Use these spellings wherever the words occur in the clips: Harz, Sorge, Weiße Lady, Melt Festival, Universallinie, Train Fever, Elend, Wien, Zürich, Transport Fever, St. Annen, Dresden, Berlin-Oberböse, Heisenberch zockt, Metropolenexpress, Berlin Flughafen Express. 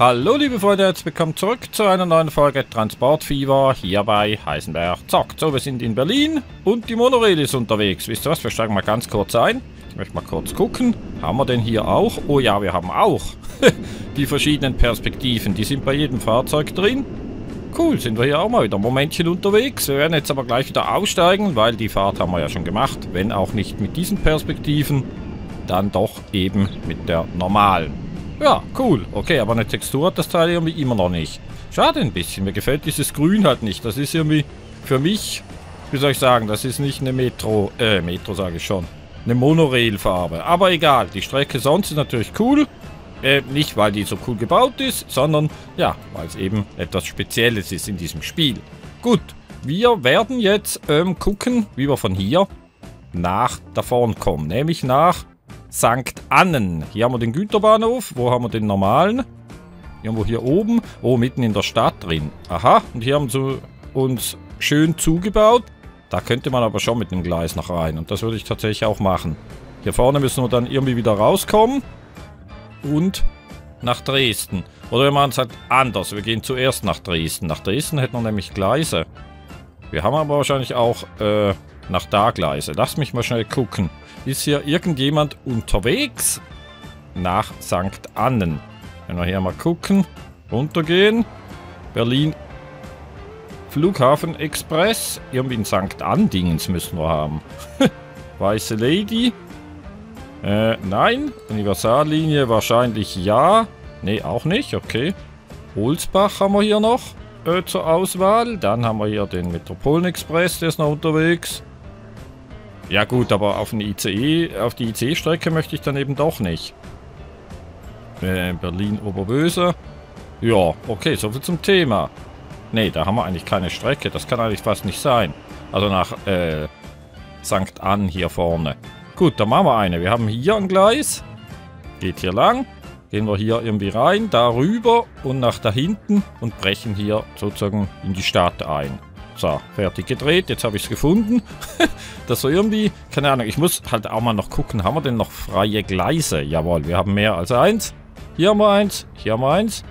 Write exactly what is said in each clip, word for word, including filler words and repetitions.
Hallo liebe Freunde, jetzt willkommen zurück zu einer neuen Folge Transport Fever hier bei Heisenberch zockt. So, wir sind in Berlin und die Monorail ist unterwegs. Wisst ihr was, wir steigen mal ganz kurz ein. Ich möchte mal kurz gucken. Haben wir denn hier auch? Oh ja, wir haben auch die verschiedenen Perspektiven. Die sind bei jedem Fahrzeug drin. Cool, sind wir hier auch mal wieder ein Momentchen unterwegs. Wir werden jetzt aber gleich wieder aussteigen, weil die Fahrt haben wir ja schon gemacht. Wenn auch nicht mit diesen Perspektiven, dann doch eben mit der normalen. Ja, cool. Okay, aber eine Textur hat das Teil irgendwie immer noch nicht. Schade ein bisschen. Mir gefällt dieses Grün halt nicht. Das ist irgendwie für mich, wie soll ich sagen, das ist nicht eine Metro, äh, Metro sage ich schon. Eine Monorail-Farbe. Aber egal, die Strecke sonst ist natürlich cool. Äh, nicht, weil die so cool gebaut ist, sondern, ja, weil es eben etwas Spezielles ist in diesem Spiel. Gut, wir werden jetzt ähm, gucken, wie wir von hier nach da vorn kommen. Nämlich nach Sankt Annen. Hier haben wir den Güterbahnhof. Wo haben wir den normalen? Irgendwo hier oben. Oh, mitten in der Stadt drin. Aha, und hier haben sie uns schön zugebaut. Da könnte man aber schon mit dem Gleis noch rein. Und das würde ich tatsächlich auch machen. Hier vorne müssen wir dann irgendwie wieder rauskommen. Und nach Dresden. Oder wir machen es halt anders. Wir gehen zuerst nach Dresden. Nach Dresden hätten wir nämlich Gleise. Wir haben aber wahrscheinlich auch äh, nach da Gleise. Lass mich mal schnell gucken. Ist hier irgendjemand unterwegs? Nach Sankt Annen. Wenn wir hier mal gucken. Runtergehen. Berlin Flughafen Express. Irgendwie in Sankt Andingens müssen wir haben. Weiße Lady. Äh, nein. Universallinie wahrscheinlich ja. Ne, auch nicht. Okay. Holzbach haben wir hier noch äh, zur Auswahl. Dann haben wir hier den Metropolenexpress, der ist noch unterwegs. Ja gut, aber auf den I C E, auf die I C E-Strecke möchte ich dann eben doch nicht. Äh, Berlin-Oberböse. Ja, okay, soviel zum Thema. Ne, da haben wir eigentlich keine Strecke. Das kann eigentlich fast nicht sein. Also nach äh, Sankt Annen hier vorne. Gut, dann machen wir eine. Wir haben hier ein Gleis. Geht hier lang. Gehen wir hier irgendwie rein, da rüber und nach da hinten und brechen hier sozusagen in die Stadt ein. So, fertig gedreht. Jetzt habe ich es gefunden. Das so irgendwie, keine Ahnung, ich muss halt auch mal noch gucken, haben wir denn noch freie Gleise? Jawohl, wir haben mehr als eins. Hier haben wir eins, hier haben wir eins.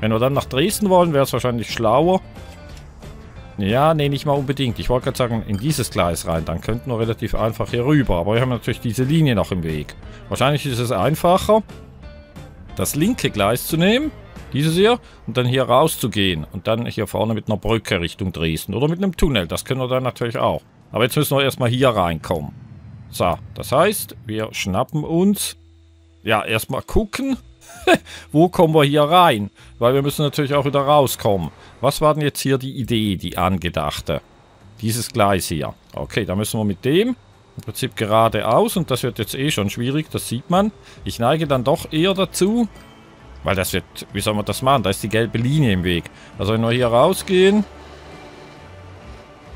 Wenn wir dann nach Dresden wollen, wäre es wahrscheinlich schlauer. Ja, nee, nicht mal unbedingt. Ich wollte gerade sagen, in dieses Gleis rein. Dann könnten wir relativ einfach hier rüber. Aber wir haben natürlich diese Linie noch im Weg. Wahrscheinlich ist es einfacher, das linke Gleis zu nehmen. Dieses hier. Und dann hier rauszugehen. Und dann hier vorne mit einer Brücke Richtung Dresden. Oder mit einem Tunnel. Das können wir dann natürlich auch. Aber jetzt müssen wir erstmal hier reinkommen. So, das heißt, wir schnappen uns. Ja, erstmal gucken. Wo kommen wir hier rein? Weil wir müssen natürlich auch wieder rauskommen. Was war denn jetzt hier die Idee, die angedachte? Dieses Gleis hier. Okay, da müssen wir mit dem im Prinzip geradeaus. Und das wird jetzt eh schon schwierig, das sieht man. Ich neige dann doch eher dazu, weil das wird, wie soll man das machen? Da ist die gelbe Linie im Weg. Also wenn wir hier rausgehen.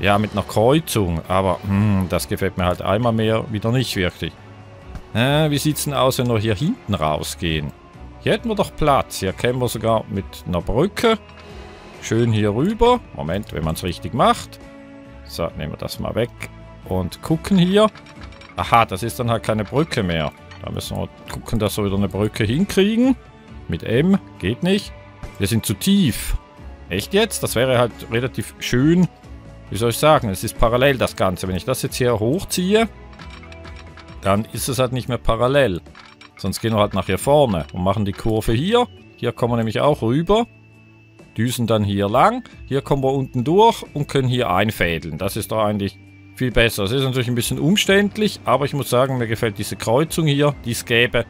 Ja, mit einer Kreuzung. Aber hm, das gefällt mir halt einmal mehr wieder nicht wirklich. Äh, wie sieht es denn aus, wenn wir hier hinten rausgehen? Hier hätten wir doch Platz. Hier kämen wir sogar mit einer Brücke. Schön hier rüber. Moment, wenn man es richtig macht. So, nehmen wir das mal weg. Und gucken hier. Aha, das ist dann halt keine Brücke mehr. Da müssen wir gucken, dass wir wieder eine Brücke hinkriegen. Mit M. Geht nicht. Wir sind zu tief. Echt jetzt? Das wäre halt relativ schön. Wie soll ich sagen? Es ist parallel das Ganze. Wenn ich das jetzt hier hochziehe, dann ist es halt nicht mehr parallel. Sonst gehen wir halt nach hier vorne und machen die Kurve hier. Hier kommen wir nämlich auch rüber. Düsen dann hier lang. Hier kommen wir unten durch und können hier einfädeln. Das ist doch eigentlich viel besser. Das ist natürlich ein bisschen umständlich, aber ich muss sagen, mir gefällt diese Kreuzung hier, die es gäbe,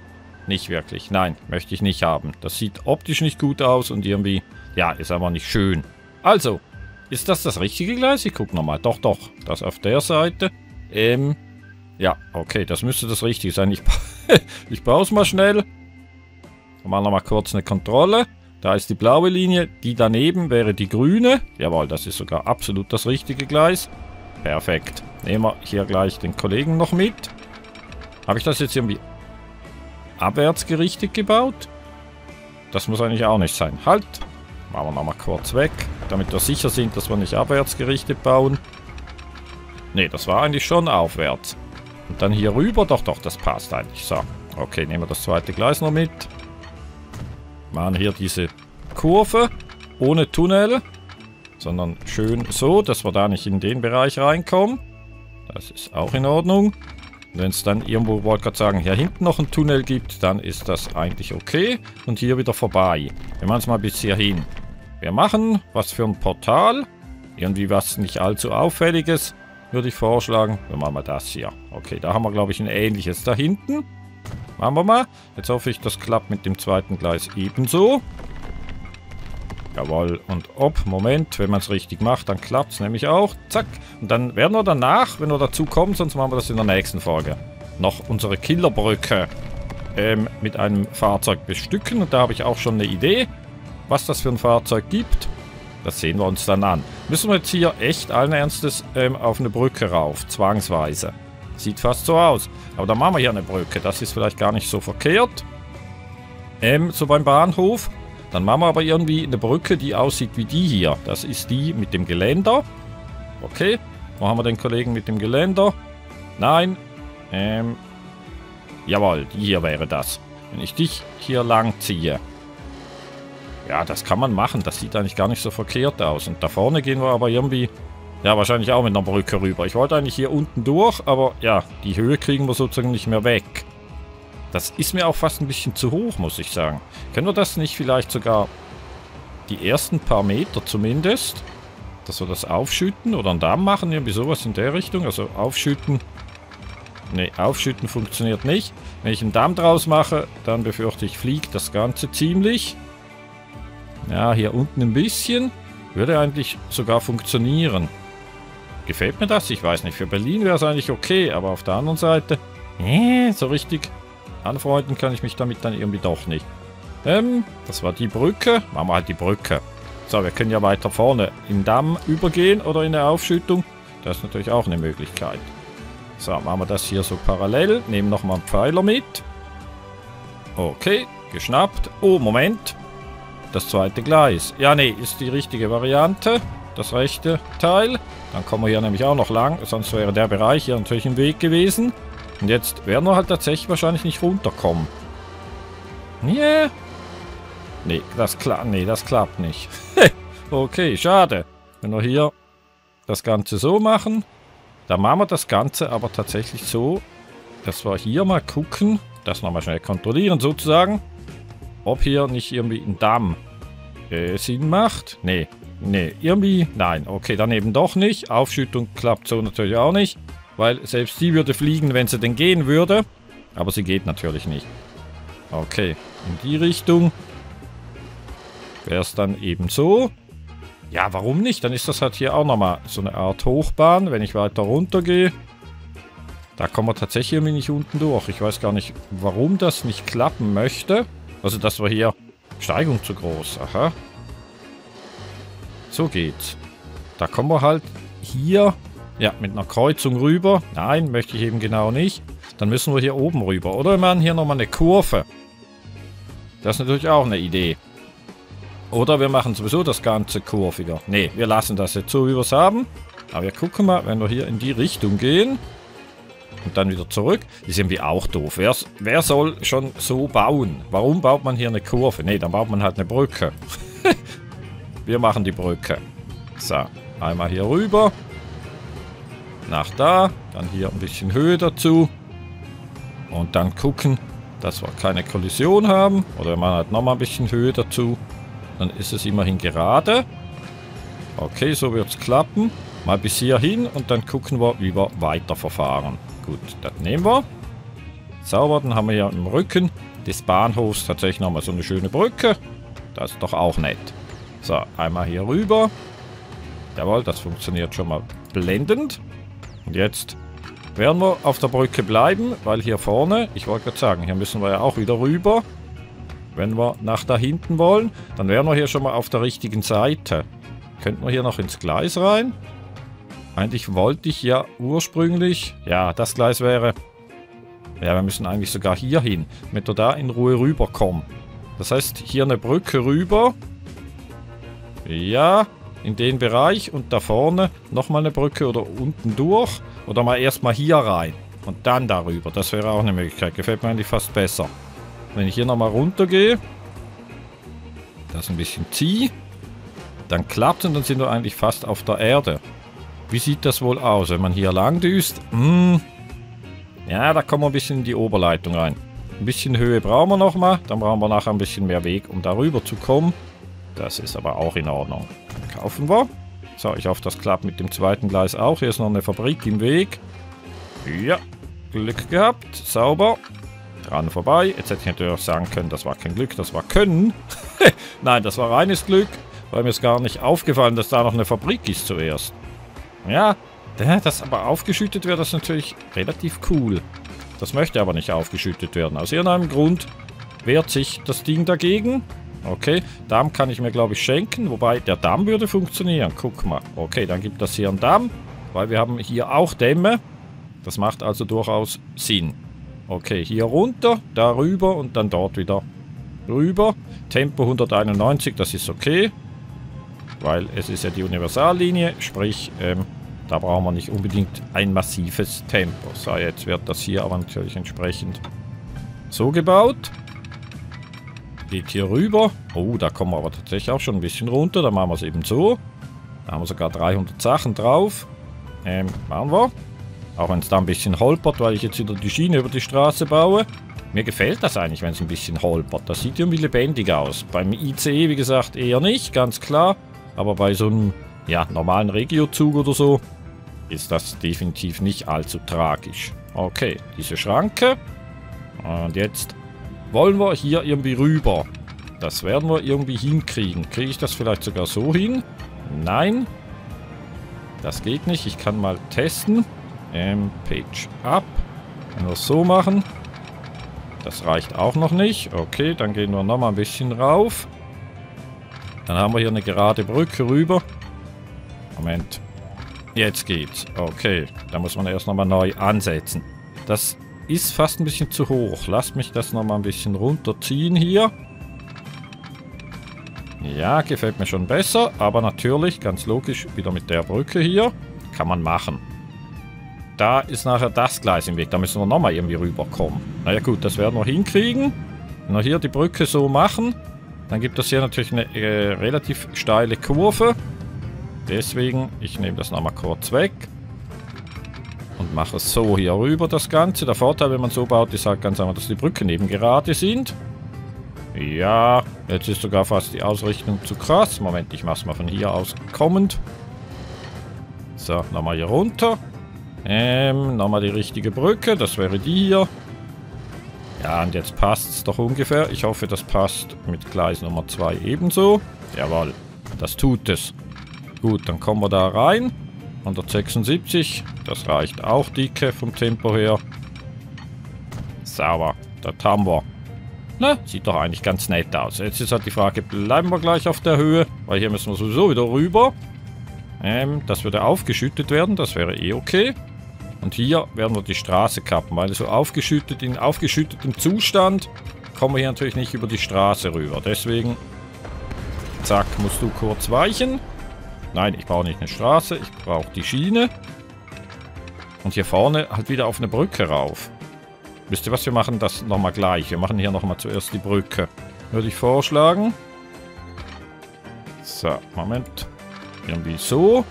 nicht wirklich. Nein, möchte ich nicht haben. Das sieht optisch nicht gut aus und irgendwie, ja, ist aber nicht schön. Also, ist das das richtige Gleis? Ich gucke nochmal. Doch, doch. Das auf der Seite. Ähm, ja, okay, das müsste das Richtige sein. Ich Ich brauche es mal schnell. Wir machen nochmal kurz eine Kontrolle. Da ist die blaue Linie. Die daneben wäre die grüne. Jawohl, das ist sogar absolut das richtige Gleis. Perfekt. Nehmen wir hier gleich den Kollegen noch mit. Habe ich das jetzt irgendwie abwärts gerichtet gebaut? Das muss eigentlich auch nicht sein. Halt. Machen wir nochmal kurz weg, damit wir sicher sind, dass wir nicht abwärts gerichtet bauen. Ne, das war eigentlich schon aufwärts. Und dann hier rüber. Doch, doch, das passt eigentlich. So. Okay, nehmen wir das zweite Gleis noch mit. Machen hier diese Kurve ohne Tunnel, sondern schön so, dass wir da nicht in den Bereich reinkommen. Das ist auch in Ordnung. Wenn es dann irgendwo, wollte gerade sagen, hier hinten noch einen Tunnel gibt, dann ist das eigentlich okay. Und hier wieder vorbei. Wir machen es mal bis hierhin. Wir machen was für ein Portal. Irgendwie was nicht allzu Auffälliges, würde ich vorschlagen. Wir machen mal das hier. Okay, da haben wir, glaube ich, ein ähnliches da hinten. Machen wir mal. Jetzt hoffe ich, das klappt mit dem zweiten Gleis ebenso. Jawohl. Und ob, Moment, wenn man es richtig macht, dann klappt es nämlich auch. Zack. Und dann werden wir danach, wenn wir dazu kommen, sonst machen wir das in der nächsten Folge, noch unsere Killerbrücke ähm, mit einem Fahrzeug bestücken. Und da habe ich auch schon eine Idee, was das für ein Fahrzeug gibt. Das sehen wir uns dann an. Müssen wir jetzt hier echt allen Ernstes ähm, auf eine Brücke rauf, zwangsweise. Sieht fast so aus. Aber dann machen wir hier eine Brücke. Das ist vielleicht gar nicht so verkehrt. Ähm, so beim Bahnhof. Dann machen wir aber irgendwie eine Brücke, die aussieht wie die hier. Das ist die mit dem Geländer. Okay. Wo haben wir den Kollegen mit dem Geländer? Nein. Ähm. Jawohl, die hier wäre das. Wenn ich dich hier lang ziehe. Ja, das kann man machen. Das sieht eigentlich gar nicht so verkehrt aus. Und da vorne gehen wir aber irgendwie... Ja, wahrscheinlich auch mit einer Brücke rüber. Ich wollte eigentlich hier unten durch, aber ja, die Höhe kriegen wir sozusagen nicht mehr weg. Das ist mir auch fast ein bisschen zu hoch, muss ich sagen. Können wir das nicht vielleicht sogar die ersten paar Meter zumindest, dass wir das aufschütten oder einen Damm machen, irgendwie sowas in der Richtung? Also aufschütten... Ne, aufschütten funktioniert nicht. Wenn ich einen Damm draus mache, dann befürchte ich, fliegt das Ganze ziemlich. Ja, hier unten ein bisschen. Würde eigentlich sogar funktionieren. Gefällt mir das? Ich weiß nicht. Für Berlin wäre es eigentlich okay, aber auf der anderen Seite... Äh, so richtig anfreunden kann ich mich damit dann irgendwie doch nicht. Ähm, das war die Brücke. Machen wir halt die Brücke. So, wir können ja weiter vorne im Damm übergehen oder in der Aufschüttung. Das ist natürlich auch eine Möglichkeit. So, machen wir das hier so parallel. Nehmen nochmal einen Pfeiler mit. Okay, geschnappt. Oh, Moment. Das zweite Gleis. Ja, nee, ist die richtige Variante. Das rechte Teil. Dann kommen wir hier nämlich auch noch lang. Sonst wäre der Bereich hier natürlich im Weg gewesen. Und jetzt werden wir halt tatsächlich wahrscheinlich nicht runterkommen. Yeah. Nee, das klappt. Nee, das klappt nicht. Okay, schade. Wenn wir hier das Ganze so machen, dann machen wir das Ganze aber tatsächlich so, dass wir hier mal gucken, das nochmal schnell kontrollieren sozusagen, ob hier nicht irgendwie ein Damm äh, Sinn macht. Nee, nee, irgendwie, nein. Okay, dann eben doch nicht. Aufschüttung klappt so natürlich auch nicht, weil selbst die würde fliegen, wenn sie denn gehen würde. Aber sie geht natürlich nicht. Okay, in die Richtung wäre es dann eben so. Ja, warum nicht? Dann ist das halt hier auch nochmal so eine Art Hochbahn, wenn ich weiter runter gehe. Da kommen wir tatsächlich irgendwie nicht unten durch. Ich weiß gar nicht, warum das nicht klappen möchte. Also, das war hier Steigung zu groß. Aha. So geht's. Da kommen wir halt hier... Ja, mit einer Kreuzung rüber. Nein, möchte ich eben genau nicht. Dann müssen wir hier oben rüber. Oder wir machen hier nochmal eine Kurve. Das ist natürlich auch eine Idee. Oder wir machen sowieso das Ganze kurviger. Ne, wir lassen das jetzt so, wie wir es haben. Aber wir gucken mal, wenn wir hier in die Richtung gehen. Und dann wieder zurück. Die sind wir auch doof. Wer, wer soll schon so bauen? Warum baut man hier eine Kurve? Ne, dann baut man halt eine Brücke. Wir machen die Brücke. So, einmal hier rüber. Nach da, dann hier ein bisschen Höhe dazu und dann gucken, dass wir keine Kollision haben, oder wir machen halt nochmal ein bisschen Höhe dazu, dann ist es immerhin gerade. Okay, so wird es klappen, mal bis hier hin und dann gucken wir, wie wir weiterverfahren. Gut, das nehmen wir. Sauber, dann haben wir ja im Rücken des Bahnhofs tatsächlich nochmal so eine schöne Brücke, das ist doch auch nett. So, einmal hier rüber, jawohl, das funktioniert schon mal blendend. Und jetzt werden wir auf der Brücke bleiben, weil hier vorne, ich wollte gerade sagen, hier müssen wir ja auch wieder rüber. Wenn wir nach da hinten wollen, dann wären wir hier schon mal auf der richtigen Seite. Könnten wir hier noch ins Gleis rein? Eigentlich wollte ich ja ursprünglich, ja, das Gleis wäre, ja, wir müssen eigentlich sogar hier hin, damit wir da in Ruhe rüberkommen. Das heißt, hier eine Brücke rüber. Ja. In den Bereich und da vorne nochmal eine Brücke oder unten durch. Oder mal erstmal hier rein und dann darüber. Das wäre auch eine Möglichkeit. Gefällt mir eigentlich fast besser. Wenn ich hier nochmal runter gehe, Das ein bisschen zieh. Dann klappt es und dann sind wir eigentlich fast auf der Erde. Wie sieht das wohl aus, wenn man hier lang düst? Hm. Ja, da kommen wir ein bisschen in die Oberleitung rein. Ein bisschen Höhe brauchen wir nochmal. Dann brauchen wir nachher ein bisschen mehr Weg, um darüber zu kommen. Das ist aber auch in Ordnung. Kaufen wir. So, ich hoffe, das klappt mit dem zweiten Gleis auch. Hier ist noch eine Fabrik im Weg. Ja, Glück gehabt. Sauber. Dran vorbei. Jetzt hätte ich natürlich auch sagen können, das war kein Glück, das war Können. Nein, das war reines Glück. Weil mir ist gar nicht aufgefallen, dass da noch eine Fabrik ist zuerst. Ja, das aber aufgeschüttet wäre, das natürlich relativ cool. Das möchte aber nicht aufgeschüttet werden. Aus irgendeinem Grund wehrt sich das Ding dagegen. Okay, Damm kann ich mir, glaube ich, schenken. Wobei, der Damm würde funktionieren. Guck mal. Okay, dann gibt das hier einen Damm. Weil wir haben hier auch Dämme. Das macht also durchaus Sinn. Okay, hier runter, da rüber und dann dort wieder rüber. Tempo hunderteinundneunzig, das ist okay. Weil es ist ja die Universallinie. Sprich, ähm, da brauchen wir nicht unbedingt ein massives Tempo. So, jetzt wird das hier aber natürlich entsprechend so gebaut. Geht hier rüber. Oh, da kommen wir aber tatsächlich auch schon ein bisschen runter. Da machen wir es eben so. Da haben wir sogar dreihundert Sachen drauf. Ähm, machen wir. Auch wenn es da ein bisschen holpert, weil ich jetzt wieder die Schiene über die Straße baue. Mir gefällt das eigentlich, wenn es ein bisschen holpert. Das sieht irgendwie lebendig aus. Beim I C E, wie gesagt, eher nicht, ganz klar. Aber bei so einem, ja, normalen Regiozug oder so ist das definitiv nicht allzu tragisch. Okay, diese Schranke. Und jetzt wollen wir hier irgendwie rüber. Das werden wir irgendwie hinkriegen. Kriege ich das vielleicht sogar so hin? Nein. Das geht nicht. Ich kann mal testen. Ähm, Page up. Wenn wir es so machen. Das reicht auch noch nicht. Okay, dann gehen wir nochmal ein bisschen rauf. Dann haben wir hier eine gerade Brücke rüber. Moment. Jetzt geht's. Okay, da muss man erst nochmal neu ansetzen. Das ist fast ein bisschen zu hoch. Lasst mich das nochmal ein bisschen runterziehen hier. Ja, gefällt mir schon besser. Aber natürlich, ganz logisch, wieder mit der Brücke hier. Kann man machen. Da ist nachher das Gleis im Weg. Da müssen wir nochmal irgendwie rüberkommen. Naja gut, das werden wir hinkriegen. Wenn wir hier die Brücke so machen, dann gibt es hier natürlich eine äh, relativ steile Kurve. Deswegen, ich nehme das nochmal kurz weg. Und mache es so hier rüber, das Ganze. Der Vorteil, wenn man so baut, ist halt ganz einfach, dass die Brücken eben gerade sind. Ja, jetzt ist sogar fast die Ausrichtung zu krass. Moment, ich mache es mal von hier aus kommend. So, nochmal hier runter. Ähm, nochmal die richtige Brücke. Das wäre die hier. Ja, und jetzt passt es doch ungefähr. Ich hoffe, das passt mit Gleis Nummer zwei ebenso. Jawohl, das tut es. Gut, dann kommen wir da rein. hundertsechsundsiebzig. Das reicht auch dicke vom Tempo her. Sauber, das haben wir. Na, sieht doch eigentlich ganz nett aus. Jetzt ist halt die Frage, bleiben wir gleich auf der Höhe? Weil hier müssen wir sowieso wieder rüber. Ähm, das würde aufgeschüttet werden. Das wäre eh okay. Und hier werden wir die Straße kappen, weil so aufgeschüttet, in aufgeschüttetem Zustand kommen wir hier natürlich nicht über die Straße rüber. Deswegen, zack, musst du kurz weichen. Nein, ich brauche nicht eine Straße, ich brauche die Schiene. Und hier vorne halt wieder auf eine Brücke rauf. Wisst ihr was, wir machen das nochmal gleich. Wir machen hier nochmal zuerst die Brücke. Würde ich vorschlagen. So, Moment. Irgendwie so.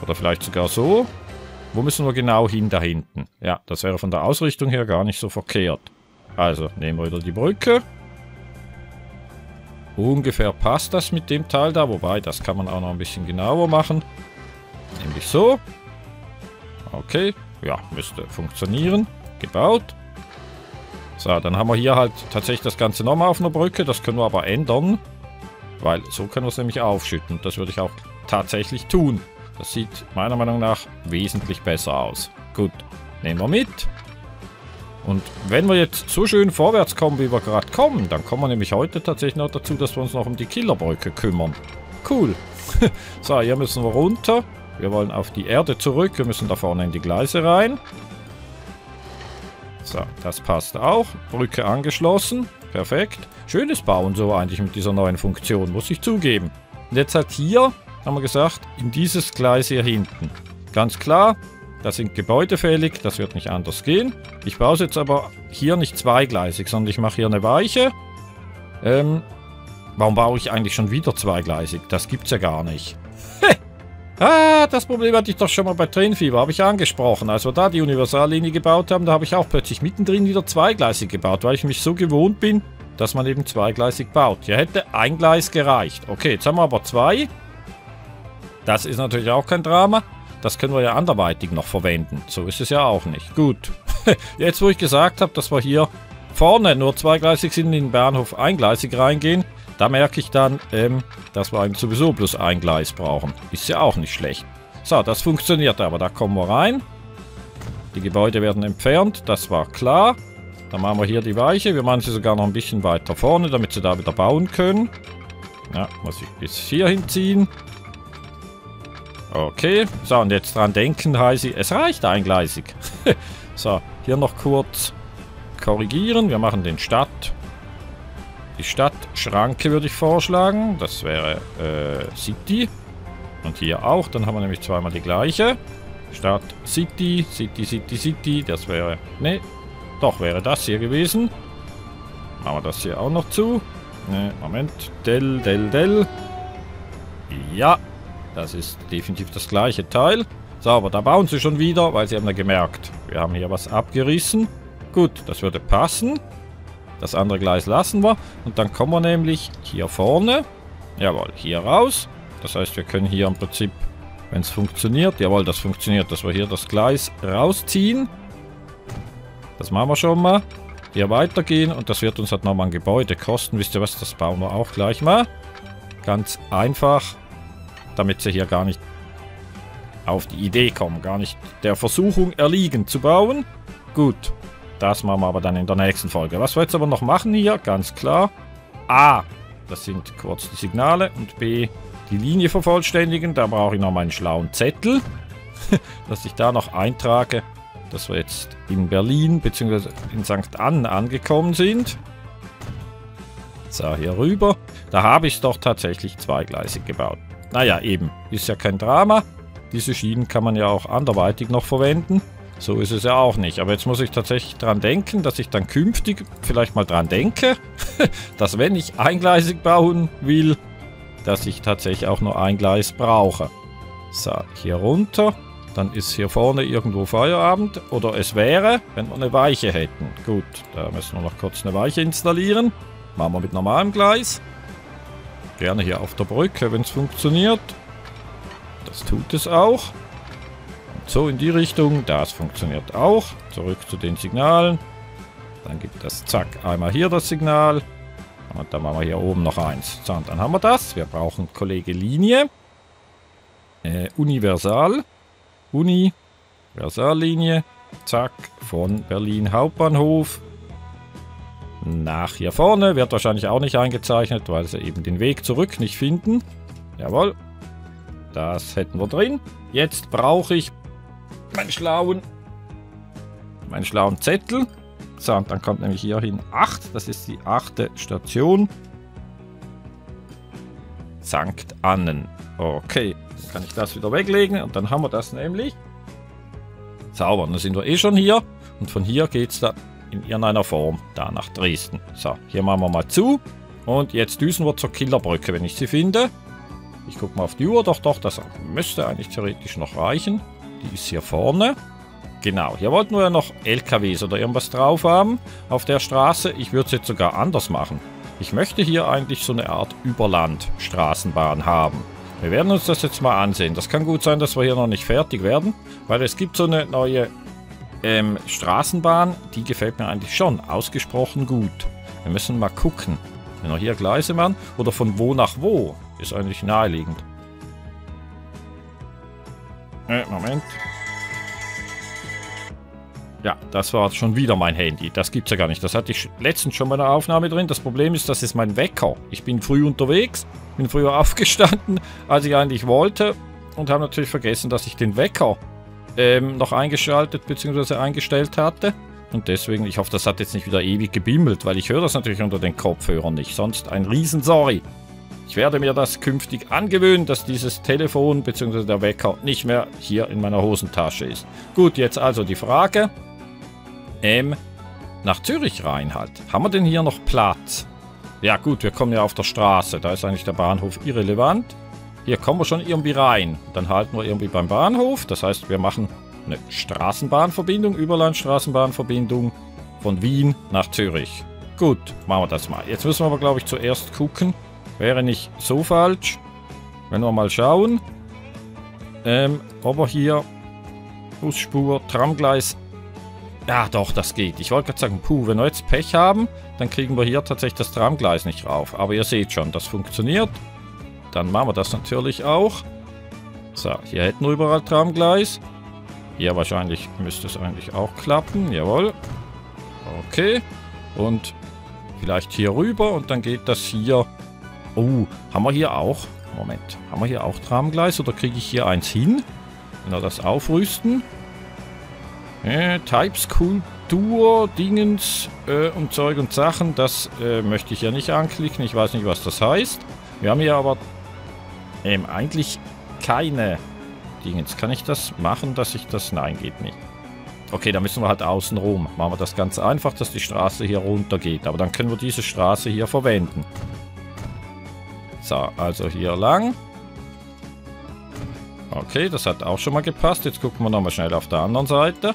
Oder vielleicht sogar so. Wo müssen wir genau hin da hinten? Ja, das wäre von der Ausrichtung her gar nicht so verkehrt. Also, nehmen wir wieder die Brücke. Ungefähr passt das mit dem Teil da. Wobei, das kann man auch noch ein bisschen genauer machen. Nämlich so. Okay. Ja, müsste funktionieren. Gebaut. So, dann haben wir hier halt tatsächlich das Ganze nochmal auf einer Brücke. Das können wir aber ändern. Weil so können wir es nämlich aufschütten. Das würde ich auch tatsächlich tun. Das sieht meiner Meinung nach wesentlich besser aus. Gut, nehmen wir mit. Und wenn wir jetzt so schön vorwärts kommen, wie wir gerade kommen, dann kommen wir nämlich heute tatsächlich noch dazu, dass wir uns noch um die Killerbrücke kümmern. Cool. So, hier müssen wir runter. Wir wollen auf die Erde zurück. Wir müssen da vorne in die Gleise rein. So, das passt auch. Brücke angeschlossen. Perfekt. Schönes Bauen so eigentlich mit dieser neuen Funktion, muss ich zugeben. Und jetzt halt hier... haben wir gesagt, in dieses Gleis hier hinten. Ganz klar, da sind Gebäude fällig, das wird nicht anders gehen. Ich baue es jetzt aber hier nicht zweigleisig, sondern ich mache hier eine Weiche. Ähm, Warum baue ich eigentlich schon wieder zweigleisig? Das gibt's ja gar nicht. Ah, das Problem hatte ich doch schon mal bei Train Fever, habe ich ja angesprochen. Als wir da die Universallinie gebaut haben, da habe ich auch plötzlich mittendrin wieder zweigleisig gebaut, weil ich mich so gewohnt bin, dass man eben zweigleisig baut. Hier hätte ein Gleis gereicht. Okay, jetzt haben wir aber zwei. Das ist natürlich auch kein Drama. Das können wir ja anderweitig noch verwenden. So ist es ja auch nicht. Gut. Jetzt, wo ich gesagt habe, dass wir hier vorne nur zweigleisig sind, in den Bahnhof eingleisig reingehen, da merke ich dann, ähm, dass wir eigentlich sowieso bloß ein Gleis brauchen. Ist ja auch nicht schlecht. So, das funktioniert aber. Da kommen wir rein. Die Gebäude werden entfernt. Das war klar. Dann machen wir hier die Weiche. Wir machen sie sogar noch ein bisschen weiter vorne, damit sie da wieder bauen können. Ja, muss ich bis hier hinziehen. Okay. So, und jetzt dran denken, heiße ich, es reicht eingleisig. So, hier noch kurz korrigieren. Wir machen den Stadt. Die Stadtschranke würde ich vorschlagen. Das wäre äh, City. Und hier auch. Dann haben wir nämlich zweimal die gleiche. Stadt City, City, City, City. Das wäre... Ne. Doch, wäre das hier gewesen. Machen wir das hier auch noch zu. Ne, Moment. Del, del, del. Ja. Das ist definitiv das gleiche Teil. So, aber da bauen sie schon wieder, weil sie haben ja gemerkt, wir haben hier was abgerissen. Gut, das würde passen. Das andere Gleis lassen wir. Und dann kommen wir nämlich hier vorne. Jawohl, hier raus. Das heißt, wir können hier im Prinzip, wenn es funktioniert, jawohl, das funktioniert, dass wir hier das Gleis rausziehen. Das machen wir schon mal. Hier weitergehen. Und das wird uns halt nochmal ein Gebäude kosten. Wisst ihr was? Das bauen wir auch gleich mal. Ganz einfach. Damit sie hier gar nicht auf die Idee kommen. Gar nicht der Versuchung erliegen zu bauen. Gut. Das machen wir aber dann in der nächsten Folge. Was wir jetzt aber noch machen hier, ganz klar. A, das sind kurz die Signale. Und B, die Linie vervollständigen. Da brauche ich noch meinen schlauen Zettel, dass ich da noch eintrage, dass wir jetzt in Berlin bzw. in Sankt Annen angekommen sind. So, hier rüber. Da habe ich es doch tatsächlich zweigleisig gebaut. Naja, eben. Ist ja kein Drama. Diese Schienen kann man ja auch anderweitig noch verwenden. So ist es ja auch nicht. Aber jetzt muss ich tatsächlich dran denken, dass ich dann künftig vielleicht mal dran denke, dass wenn ich eingleisig bauen will, dass ich tatsächlich auch nur ein Gleis brauche. So, hier runter. Dann ist hier vorne irgendwo Feierabend. Oder es wäre, wenn wir eine Weiche hätten. Gut, da müssen wir noch kurz eine Weiche installieren. Machen wir mit normalem Gleis. Gerne hier auf der Brücke, wenn es funktioniert. Das tut es auch. So in die Richtung, das funktioniert auch. Zurück zu den Signalen. Dann gibt das, zack, einmal hier das Signal. Und dann machen wir hier oben noch eins. So, und dann haben wir das. Wir brauchen Kollege Linie. Äh, Universal. Universallinie. Zack, von Berlin Hauptbahnhof nach hier vorne. Wird wahrscheinlich auch nicht eingezeichnet, weil sie eben den Weg zurück nicht finden. Jawohl. Das hätten wir drin. Jetzt brauche ich meinen schlauen, meinen schlauen Zettel. So, und dann kommt nämlich hier hin acht. Das ist die achte Station. Sankt Annen. Okay, dann kann ich das wieder weglegen. Und dann haben wir das nämlich. Sauber, dann sind wir eh schon hier. Und von hier geht es dann in irgendeiner Form da nach Dresden. So, hier machen wir mal zu. Und jetzt düsen wir zur Killerbrücke, wenn ich sie finde. Ich gucke mal auf die Uhr. Doch, doch, das müsste eigentlich theoretisch noch reichen. Die ist hier vorne. Genau, hier wollten wir ja noch L K Ws oder irgendwas drauf haben auf der Straße. Ich würde es jetzt sogar anders machen. Ich möchte hier eigentlich so eine Art Überlandstraßenbahn haben. Wir werden uns das jetzt mal ansehen. Das kann gut sein, dass wir hier noch nicht fertig werden, weil es gibt so eine neue ähm, Straßenbahn, die gefällt mir eigentlich schon ausgesprochen gut. Wir müssen mal gucken. Wenn wir hier Gleise machen oder von wo nach wo, ist eigentlich naheliegend. Moment. Ja, das war schon wieder mein Handy. Das gibt's ja gar nicht. Das hatte ich letztens schon bei einer Aufnahme drin. Das Problem ist, das ist mein Wecker. Ich bin früh unterwegs, bin früher aufgestanden, als ich eigentlich wollte. Und habe natürlich vergessen, dass ich den Wecker ähm, noch eingeschaltet bzw. eingestellt hatte. Und deswegen, ich hoffe, das hat jetzt nicht wieder ewig gebimmelt, weil ich höre das natürlich unter den Kopfhörern nicht. Sonst ein Riesen-Sorry. Ich werde mir das künftig angewöhnen, dass dieses Telefon bzw. der Wecker nicht mehr hier in meiner Hosentasche ist. Gut, jetzt also die Frage. Ähm, nach Zürich rein halt. Haben wir denn hier noch Platz? Ja gut, wir kommen ja auf der Straße. Da ist eigentlich der Bahnhof irrelevant. Hier kommen wir schon irgendwie rein. Dann halten wir irgendwie beim Bahnhof. Das heißt, wir machen eine Straßenbahnverbindung, Überlandstraßenbahnverbindung von Wien nach Zürich. Gut, machen wir das mal. Jetzt müssen wir aber, glaube ich, zuerst gucken. Wäre nicht so falsch, wenn wir mal schauen, ähm, ob wir hier Busspur, Tramgleis... Ja, doch, das geht. Ich wollte gerade sagen, puh, wenn wir jetzt Pech haben, dann kriegen wir hier tatsächlich das Tramgleis nicht rauf. Aber ihr seht schon, das funktioniert. Dann machen wir das natürlich auch. So, hier hätten wir überall Tramgleis. Hier wahrscheinlich müsste es eigentlich auch klappen. Jawohl. Okay. Und vielleicht hier rüber und dann geht das hier... Oh, haben wir hier auch... Moment, haben wir hier auch Tramgleis oder kriege ich hier eins hin? Wenn wir das aufrüsten... Äh, Types, Kultur, Dingens äh, und Zeug und Sachen, das äh, möchte ich ja nicht anklicken. Ich weiß nicht, was das heißt. Wir haben hier aber ähm, eigentlich keine Dingens. Kann ich das machen, dass ich das... Nein, geht nicht. Okay, da müssen wir halt außen rum. Machen wir das ganz einfach, dass die Straße hier runter geht. Aber dann können wir diese Straße hier verwenden. So, also hier lang. Okay, das hat auch schon mal gepasst. Jetzt gucken wir nochmal schnell auf der anderen Seite,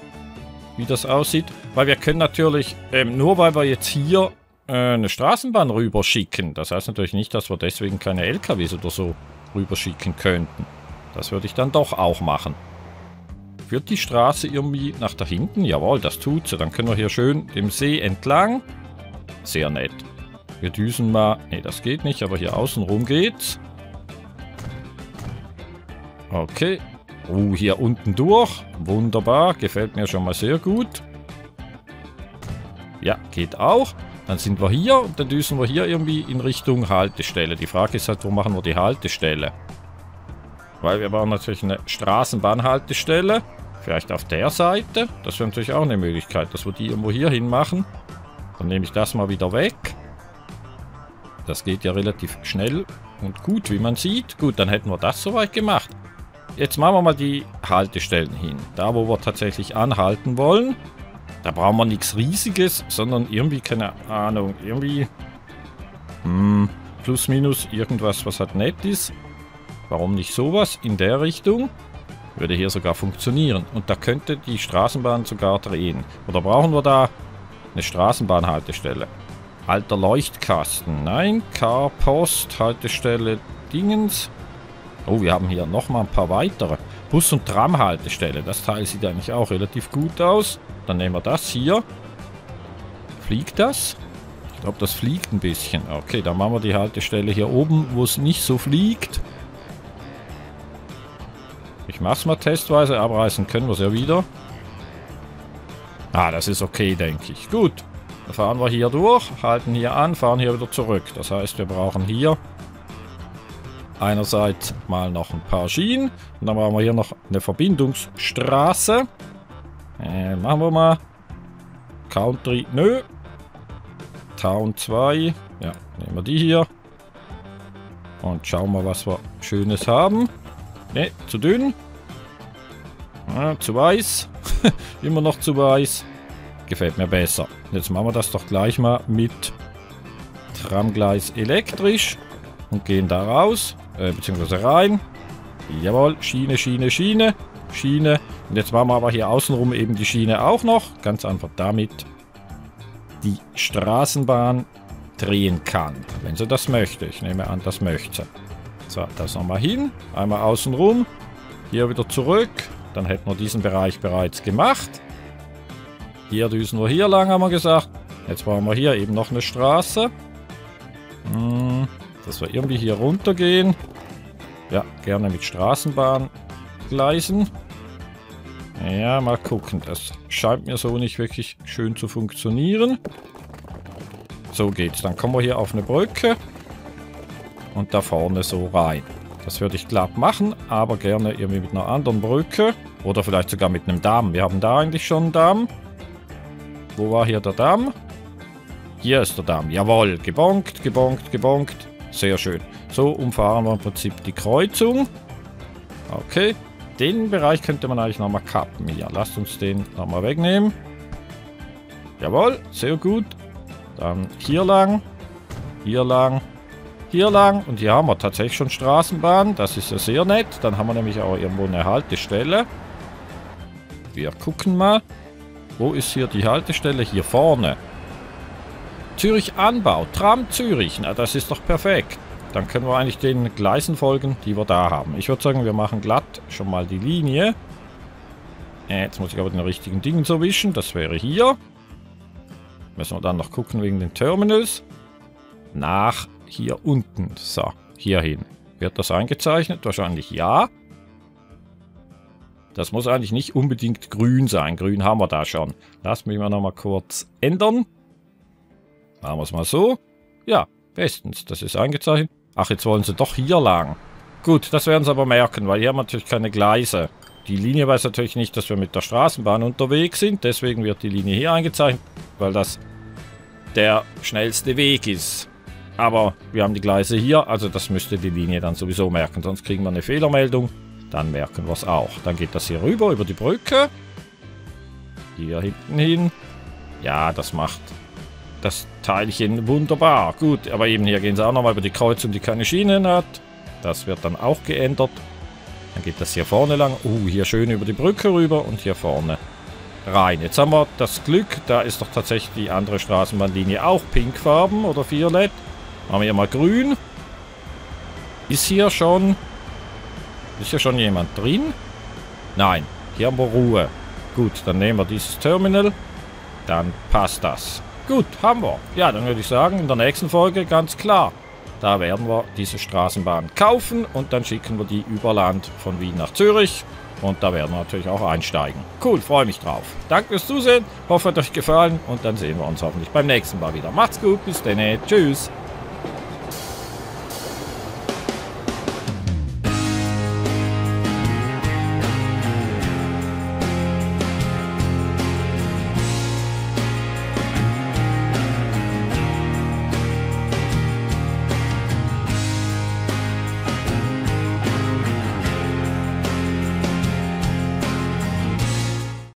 wie das aussieht. Weil wir können natürlich, ähm, nur weil wir jetzt hier äh, eine Straßenbahn rüberschicken, das heißt natürlich nicht, dass wir deswegen keine L K Ws oder so rüberschicken könnten. Das würde ich dann doch auch machen. Führt die Straße irgendwie nach da hinten? Jawohl, das tut sie. Dann können wir hier schön dem See entlang. Sehr nett. Wir düsen mal... Ne, das geht nicht, aber hier außen rum geht's. Okay. Oh, hier unten durch. Wunderbar. Gefällt mir schon mal sehr gut. Ja, geht auch. Dann sind wir hier und dann düsen wir hier irgendwie in Richtung Haltestelle. Die Frage ist halt, wo machen wir die Haltestelle? Weil wir brauchen natürlich eine Straßenbahnhaltestelle. Vielleicht auf der Seite. Das wäre natürlich auch eine Möglichkeit, dass wir die irgendwo hier hin machen. Dann nehme ich das mal wieder weg. Das geht ja relativ schnell und gut, wie man sieht. Gut, dann hätten wir das soweit gemacht. Jetzt machen wir mal die Haltestellen hin. Da, wo wir tatsächlich anhalten wollen. Da brauchen wir nichts Riesiges, sondern irgendwie, keine Ahnung, irgendwie... Hm, plus, minus, irgendwas, was halt nett ist. Warum nicht sowas in der Richtung? Würde hier sogar funktionieren. Und da könnte die Straßenbahn sogar drehen. Oder brauchen wir da eine Straßenbahnhaltestelle? Alter Leuchtkasten. Nein, Carpost, Haltestelle, Dingens. Oh, wir haben hier nochmal ein paar weitere. Bus- und Tram-Haltestelle. Das Teil sieht eigentlich auch relativ gut aus. Dann nehmen wir das hier. Fliegt das? Ich glaube, das fliegt ein bisschen. Okay, dann machen wir die Haltestelle hier oben, wo es nicht so fliegt. Ich mache es mal testweise. Abreißen können wir es ja wieder. Ah, das ist okay, denke ich. Gut. Dann fahren wir hier durch, halten hier an, fahren hier wieder zurück. Das heißt, wir brauchen hier einerseits mal noch ein paar Schienen. Und dann brauchen wir hier noch eine Verbindungsstraße. Äh, machen wir mal. Country, nö. Town zwei. Ja, nehmen wir die hier. Und schauen mal, was wir Schönes haben. Ne, zu dünn. Ja, zu weiß. Immer noch zu weiß. Gefällt mir besser. Jetzt machen wir das doch gleich mal mit Tramgleis elektrisch und gehen da raus, äh, beziehungsweise rein. Jawohl, Schiene, Schiene, Schiene, Schiene. Und jetzt machen wir aber hier außenrum eben die Schiene auch noch. Ganz einfach damit die Straßenbahn drehen kann, wenn sie das möchte. Ich nehme an, das möchte. So, das nochmal hin. Einmal außenrum, hier wieder zurück. Dann hätten wir diesen Bereich bereits gemacht. Hier düsen wir hier lang, haben wir gesagt. Jetzt brauchen wir hier eben noch eine Straße. Hm, dass wir irgendwie hier runter gehen. Ja, gerne mit Straßenbahngleisen. Ja, mal gucken. Das scheint mir so nicht wirklich schön zu funktionieren. So geht's. Dann kommen wir hier auf eine Brücke. Und da vorne so rein. Das würde ich glatt machen, aber gerne irgendwie mit einer anderen Brücke. Oder vielleicht sogar mit einem Damm. Wir haben da eigentlich schon einen Damm. Wo war hier der Damm? Hier ist der Damm. Jawohl. Gebonkt, gebonkt, gebonkt. Sehr schön. So umfahren wir im Prinzip die Kreuzung. Okay. Den Bereich könnte man eigentlich nochmal kappen hier. Lasst uns den nochmal wegnehmen. Jawohl. Sehr gut. Dann hier lang. Hier lang. Hier lang. Und hier haben wir tatsächlich schon Straßenbahn. Das ist ja sehr nett. Dann haben wir nämlich auch irgendwo eine Haltestelle. Wir gucken mal. Wo ist hier die Haltestelle? Hier vorne. Zürich Anbau. Tram Zürich. Na, das ist doch perfekt. Dann können wir eigentlich den Gleisen folgen, die wir da haben. Ich würde sagen, wir machen glatt schon mal die Linie. Äh, jetzt muss ich aber den richtigen Dingen so wischen. Das wäre hier. Müssen wir dann noch gucken wegen den Terminals. Nach hier unten. So, hier hin. Wird das eingezeichnet? Wahrscheinlich ja. Das muss eigentlich nicht unbedingt grün sein. Grün haben wir da schon. Lass mich mal nochmal kurz ändern. Machen wir es mal so. Ja, bestens. Das ist eingezeichnet. Ach, jetzt wollen sie doch hier lang. Gut, das werden sie aber merken, weil hier haben wir natürlich keine Gleise. Die Linie weiß natürlich nicht, dass wir mit der Straßenbahn unterwegs sind. Deswegen wird die Linie hier eingezeichnet, weil das der schnellste Weg ist. Aber wir haben die Gleise hier, also das müsste die Linie dann sowieso merken. Sonst kriegen wir eine Fehlermeldung. Dann merken wir es auch. Dann geht das hier rüber, über die Brücke. Hier hinten hin. Ja, das macht das Teilchen wunderbar. Gut, aber eben hier gehen sie auch nochmal über die Kreuzung, die keine Schienen hat. Das wird dann auch geändert. Dann geht das hier vorne lang. Uh, hier schön über die Brücke rüber und hier vorne rein. Jetzt haben wir das Glück, da ist doch tatsächlich die andere Straßenbahnlinie auch pinkfarben oder violett. Machen wir hier mal grün. Ist hier schon... Ist hier schon jemand drin? Nein, hier haben wir Ruhe. Gut, dann nehmen wir dieses Terminal. Dann passt das. Gut, haben wir. Ja, dann würde ich sagen, in der nächsten Folge ganz klar. Da werden wir diese Straßenbahn kaufen und dann schicken wir die über Land von Wien nach Zürich. Und da werden wir natürlich auch einsteigen. Cool, freue mich drauf. Danke fürs Zusehen, hoffe, hat euch gefallen und dann sehen wir uns hoffentlich beim nächsten Mal wieder. Macht's gut, bis dann, tschüss.